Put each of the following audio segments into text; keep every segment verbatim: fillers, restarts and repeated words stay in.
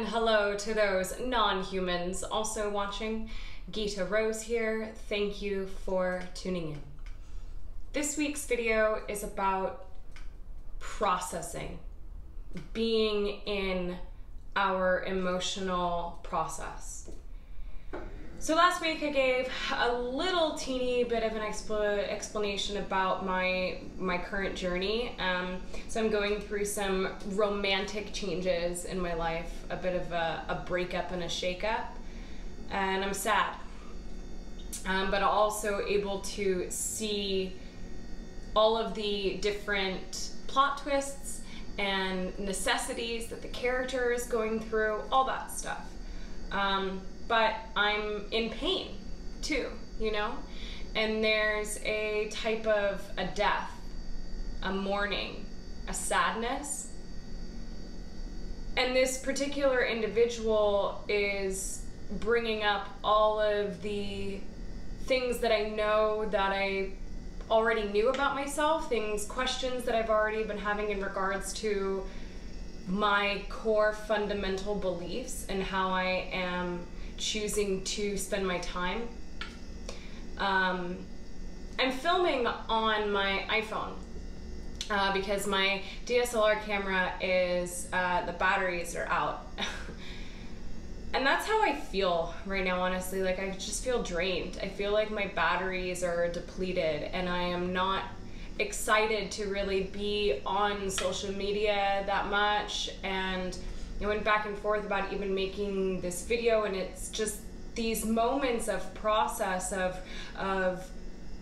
and hello to those non-humans also watching. Gita Rose here. Thank you for tuning in. This week's video is about processing, being in our emotional process. So last week I gave a little teeny bit of an expl explanation about my my current journey. Um, so I'm going through some romantic changes in my life, a bit of a, a breakup and a shakeup, and I'm sad. Um, but also able to see all of the different plot twists and necessities that the character is going through, all that stuff. Um, but I'm in pain too, you know? And there's a type of a death, a mourning, a sadness. And this particular individual is bringing up all of the things that I know that I already knew about myself, things, questions that I've already been having in regards to my core fundamental beliefs and how I am choosing to spend my time. Um, I'm filming on my iPhone uh, because my D S L R camera is, uh, the batteries are out. And that's how I feel right now, honestly. Like, I just feel drained. I feel like my batteries are depleted and I am not excited to really be on social media that much. And I went back and forth about even making this video, and it's just these moments of process of, of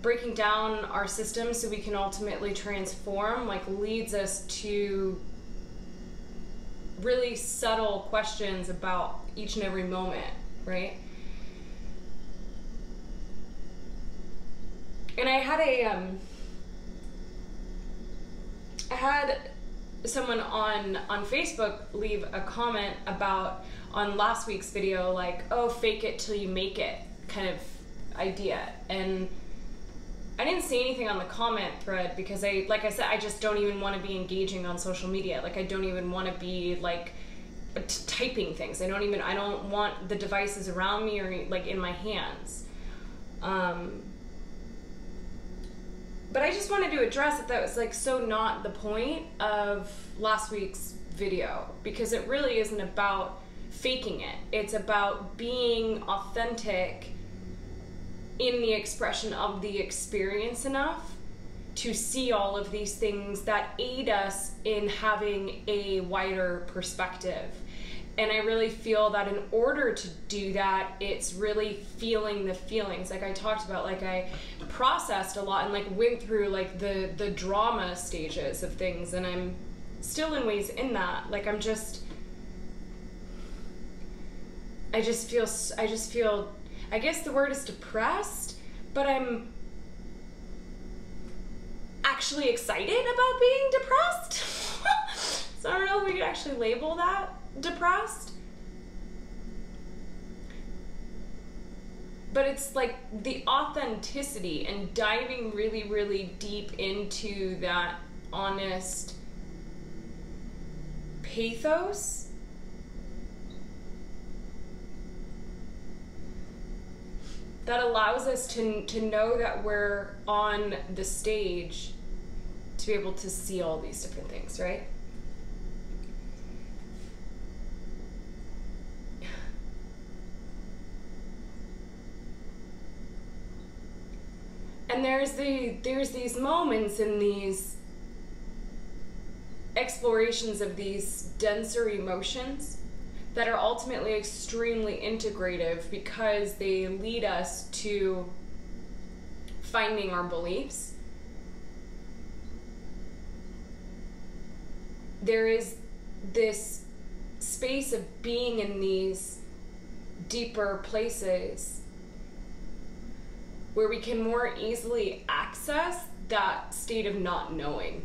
breaking down our system so we can ultimately transform, like, leads us to really subtle questions about each and every moment, right? And I had a, um, I had someone on, on Facebook leave a comment about, on last week's video, like, oh, fake it till you make it kind of idea. And I didn't say anything on the comment thread because I, like I said, I just don't even want to be engaging on social media. Like, I don't even want to be, like, t typing things. I don't even, I don't want the devices around me or, like, in my hands. Um, but I just wanted to address that that was, like, so not the point of last week's video, because it really isn't about faking it. It's about being authentic in the expression of the experience enough to see all of these things that aid us in having a wider perspective. And I really feel that in order to do that, it's really feeling the feelings. Like I talked about, like I processed a lot and like went through like the, the drama stages of things, and I'm still in ways in that. Like I'm just, I just feel, I just feel, I guess the word is depressed, but I'm actually excited about being depressed. So I don't know if we could actually label that depressed. But it's like the authenticity and diving really, really deep into that honest pathos. That allows us to, to know that we're on the stage to be able to see all these different things, right? And there's, the, there's these moments and these explorations of these denser emotions that are ultimately extremely integrative because they lead us to finding our beliefs. There is this space of being in these deeper places where we can more easily access that state of not knowing.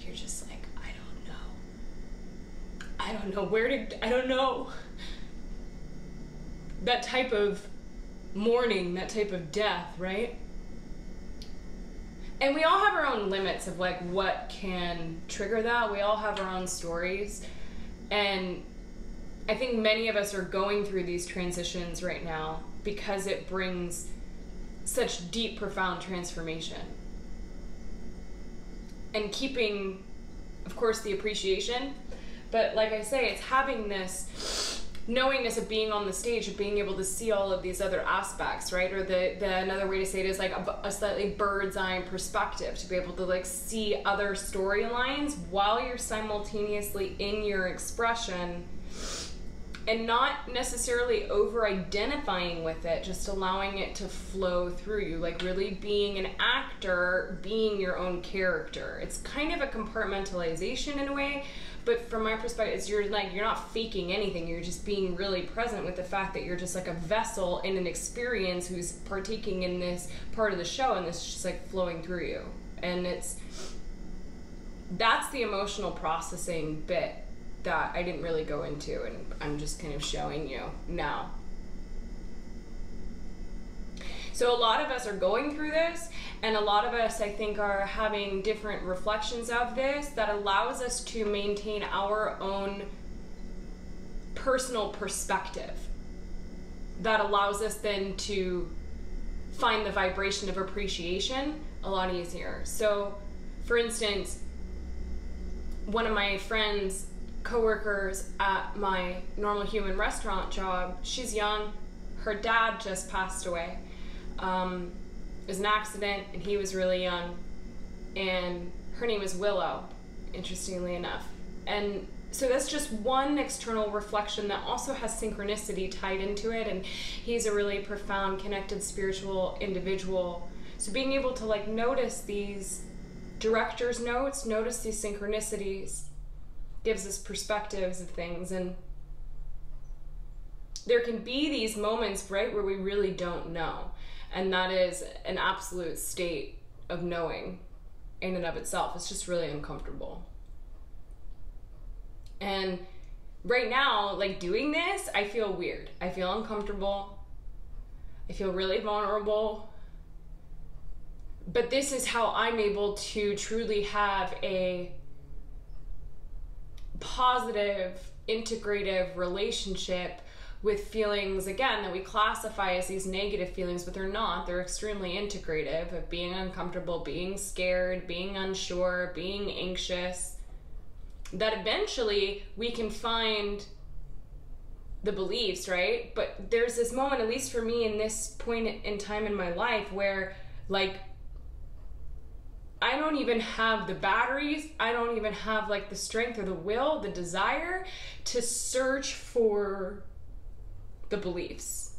You're just like, I don't know where to, I don't know. That type of mourning, that type of death, right? And we all have our own limits of like what can trigger that. We all have our own stories. And I think many of us are going through these transitions right now because it brings such deep, profound transformation. And keeping, of course, the appreciation, but like I say, it's having this knowingness of being on the stage, of being able to see all of these other aspects, right? Or the, the another way to say it is like a, a slightly bird's eye perspective, to be able to like see other storylines while you're simultaneously in your expression and not necessarily over-identifying with it, just allowing it to flow through you, like really being an actor, being your own character. It's kind of a compartmentalization in a way, but from my perspective, it's you're like, you're not faking anything, you're just being really present with the fact that you're just like a vessel in an experience who's partaking in this part of the show, and this is just like flowing through you. And it's, that's the emotional processing bit that I didn't really go into, and I'm just kind of showing you now. So a lot of us are going through this, and a lot of us, I think, are having different reflections of this that allows us to maintain our own personal perspective. That allows us then to find the vibration of appreciation a lot easier. So, for instance, one of my friends, coworkers at my normal human restaurant job, she's young, her dad just passed away. Um, it was an accident and he was really young, and her name is Willow, interestingly enough. And so that's just one external reflection that also has synchronicity tied into it, and he's a really profound, connected, spiritual individual. So being able to like notice these director's notes, notice these synchronicities, gives us perspectives of things. And there can be these moments, right, where we really don't know, and that is an absolute state of knowing in and of itself. It's just really uncomfortable. And right now, like doing this, I feel weird, I feel uncomfortable, I feel really vulnerable, but this is how I'm able to truly have a positive, integrative relationship with feelings, again, that we classify as these negative feelings, but they're not. They're extremely integrative, of being uncomfortable, being scared, being unsure, being anxious, that eventually we can find the beliefs, right? But there's this moment, at least for me, in this point in time in my life where, like, I don't even have the batteries, I don't even have like the strength or the will, the desire to search for the beliefs.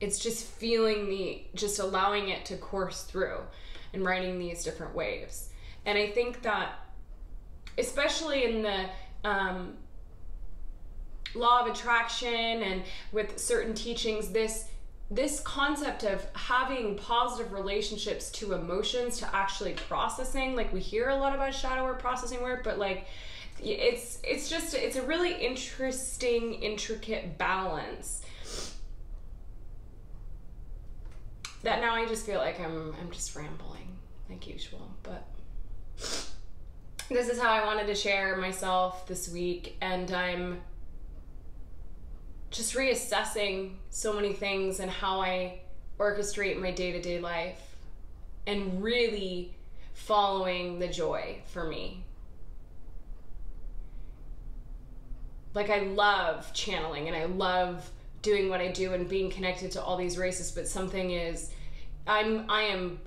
It's just feeling the, just allowing it to course through and riding these different waves. And I think that, especially in the um, law of attraction and with certain teachings, this This concept of having positive relationships to emotions, to actually processing, like we hear a lot about shadow work, processing work, but like it's it's just, it's a really interesting, intricate balance that now I just feel like I'm, I'm just rambling like usual, but this is how I wanted to share myself this week. And I'm just reassessing so many things and how I orchestrate my day-to-day life, and really following the joy for me. Like, I love channeling and I love doing what I do and being connected to all these races, but something is, I'm, I am,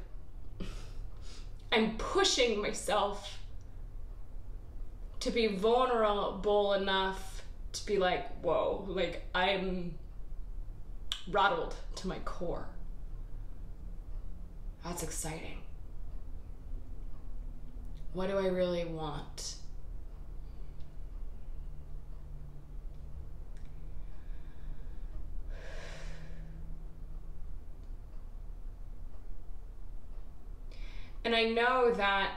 I'm pushing myself to be vulnerable enough to be like, whoa, like I'm rattled to my core. That's exciting. What do I really want? And I know that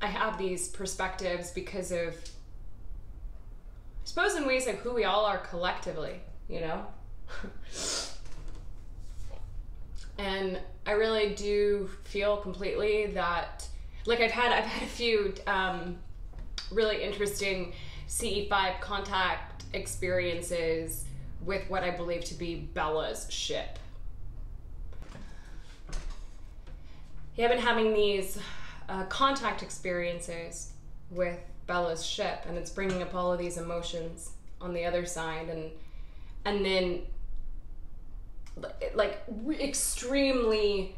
I have these perspectives because of, I suppose, in ways like who we all are collectively, you know? And I really do feel completely that, like I've had, I've had a few um, really interesting C E five contact experiences with what I believe to be Bella's ship. Yeah, I've been having these uh, contact experiences with Bella's ship, and it's bringing up all of these emotions on the other side, and and then like extremely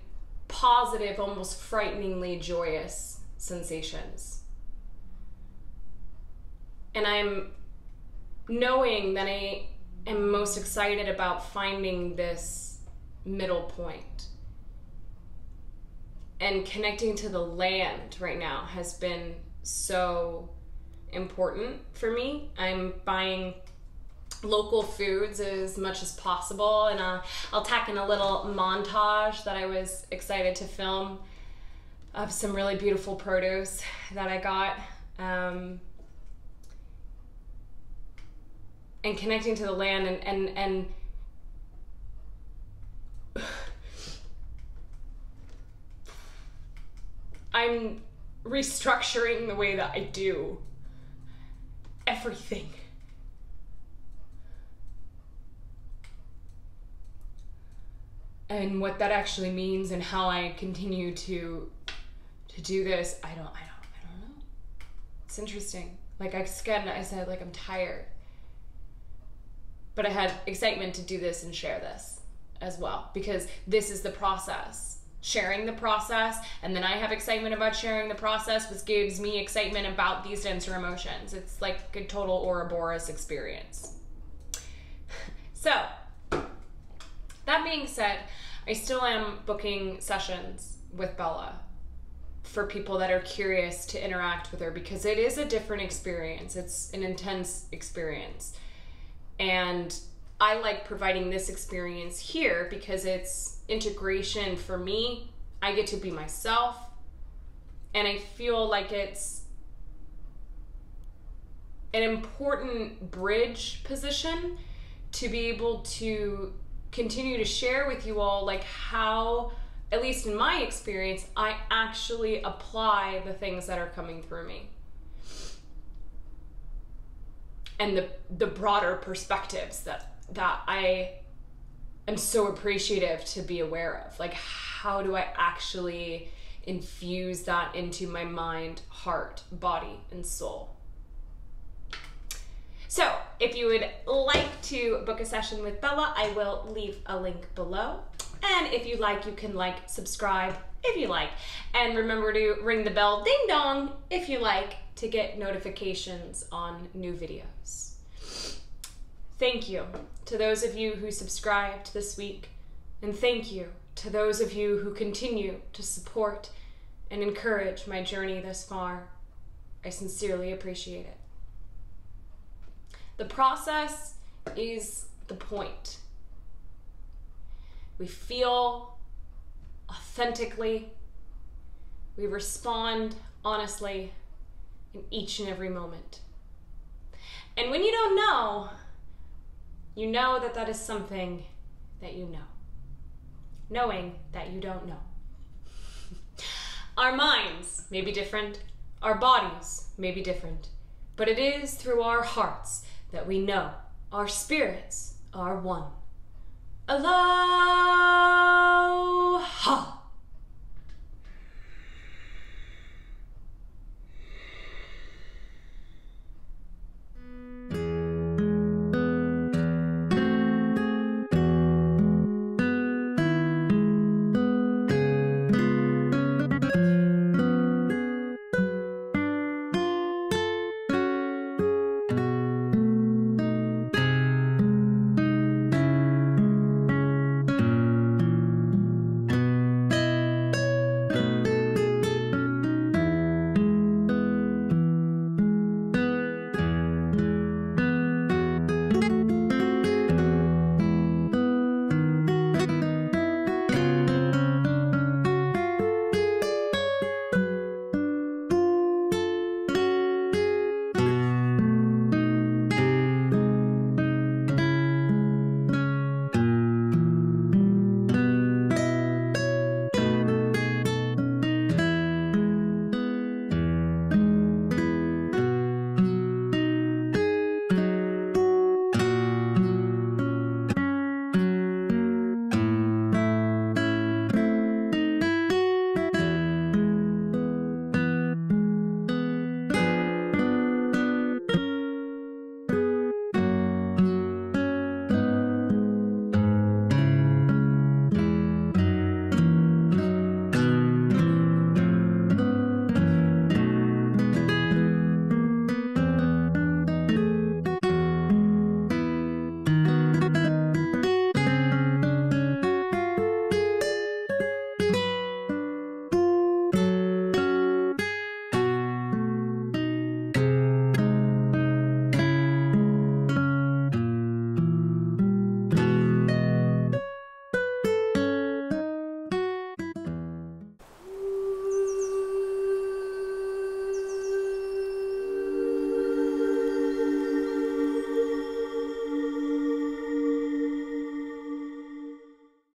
positive, almost frighteningly joyous sensations. And I'm knowing that I am most excited about finding this middle point. And connecting to the land right now has been so important for me. I'm buying local foods as much as possible, and uh, I'll tack in a little montage that I was excited to film of some really beautiful produce that I got. Um, and connecting to the land and, and, and I'm restructuring the way that I do everything. And what that actually means and how I continue to to do this, I don't I don't I don't know. It's interesting. Like I said, I said like I'm tired. But I had excitement to do this and share this as well, because this is the process. Sharing the process, and then I have excitement about sharing the process, which gives me excitement about these denser emotions. It's like a total Ouroboros experience. So, that being said, I still am booking sessions with Bella for people that are curious to interact with her, because it is a different experience. It's an intense experience. And I like providing this experience here because it's integration for me. I get to be myself, and I feel like it's an important bridge position to be able to continue to share with you all like how, at least in my experience, I actually apply the things that are coming through me. And the, the broader perspectives that that I am so appreciative to be aware of. Like, how do I actually infuse that into my mind, heart, body, and soul? So if you would like to book a session with Bella, I will leave a link below. And if you like, you can like, subscribe if you like. And remember to ring the bell, ding dong, if you like, to get notifications on new videos. Thank you to those of you who subscribed this week, and thank you to those of you who continue to support and encourage my journey this far. I sincerely appreciate it. The process is the point. We feel authentically, we respond honestly in each and every moment. And when you don't know, you know that that is something that you know, knowing that you don't know. Our minds may be different, our bodies may be different, but it is through our hearts that we know our spirits are one. Aloha!